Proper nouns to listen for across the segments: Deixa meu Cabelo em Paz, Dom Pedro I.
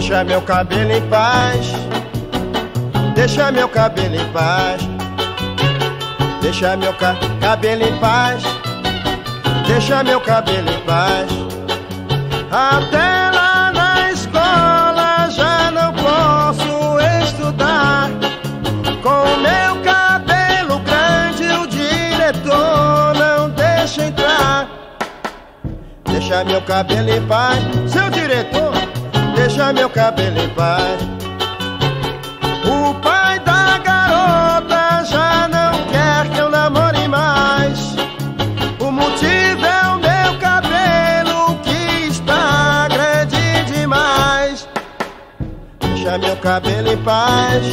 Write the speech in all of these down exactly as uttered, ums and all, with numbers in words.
Deixa meu cabelo em paz, deixa meu cabelo em paz, deixa meu ca cabelo em paz, deixa meu cabelo em paz. Até lá na escola já não posso estudar, com meu cabelo grande o diretor não deixa entrar. Deixa meu cabelo em paz, seu diretor, deixa meu cabelo em paz. O pai da garota já não quer que eu namore mais, o motivo é o meu cabelo que está grande demais. Deixa meu cabelo em paz,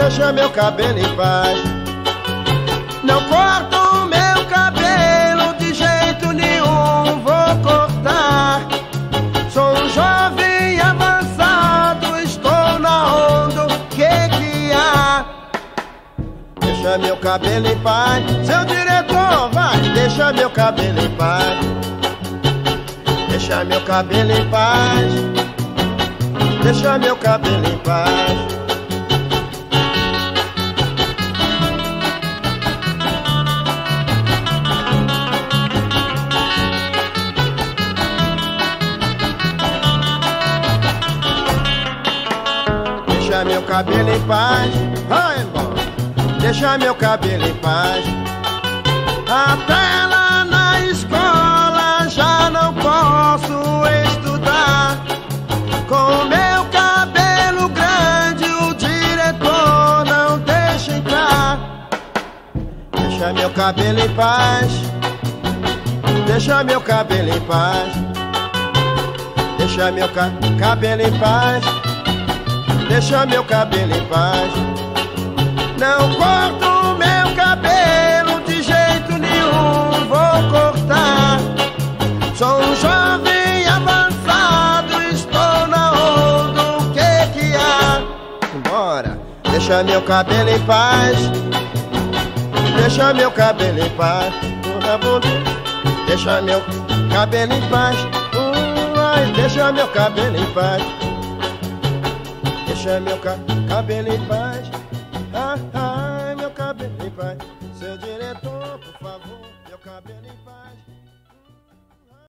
deixa meu cabelo em paz. Não corto o meu cabelo de jeito nenhum, vou cortar. Sou um jovem avançado, estou na onda, o que que há? Deixa meu cabelo em paz, seu diretor, vai. Deixa meu cabelo em paz, deixa meu cabelo em paz, deixa meu cabelo em paz. Deixa meu cabelo em paz, vai embora. Deixa meu cabelo em paz. Até lá na escola já não posso estudar, com meu cabelo grande o diretor não deixa entrar. Deixa meu cabelo em paz, deixa meu cabelo em paz, deixa meu ca cabelo em paz, deixa meu cabelo em paz. Não corto o meu cabelo de jeito nenhum, vou cortar. Sou um jovem avançado, estou na onda, o que que há? Bora, deixa meu cabelo em paz, deixa meu cabelo em paz. Deixa meu cabelo em paz, deixa meu cabelo em paz. Deixa meu ca cabelo em paz, ah, ah, meu cabelo em paz. Seu diretor, por favor, meu cabelo em paz.